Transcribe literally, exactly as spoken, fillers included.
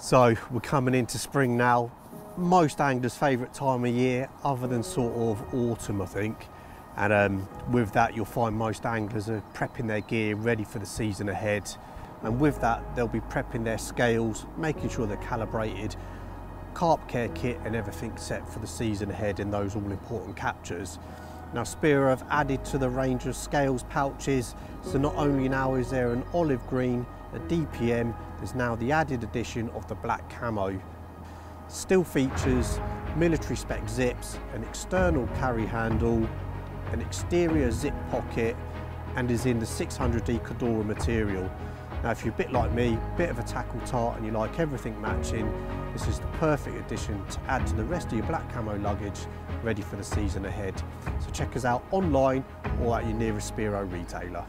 So we're coming into spring now, most anglers' favourite time of year, other than sort of autumn, I think. And um, with that, you'll find most anglers are prepping their gear, ready for the season ahead. And with that, they'll be prepping their scales, making sure they're calibrated, carp care kit and everything set for the season ahead in those all-important captures. Now Speero have added to the range of scales pouches, so not only now is there an olive green, a D P M, there's now the added addition of the black camo. Still features military spec zips, an external carry handle, an exterior zip pocket, and is in the six hundred D Cordura material. Now if you're a bit like me, bit of a tackle tart and you like everything matching, this is the perfect addition to add to the rest of your black camo luggage ready for the season ahead. So check us out online or at your nearest Speero retailer.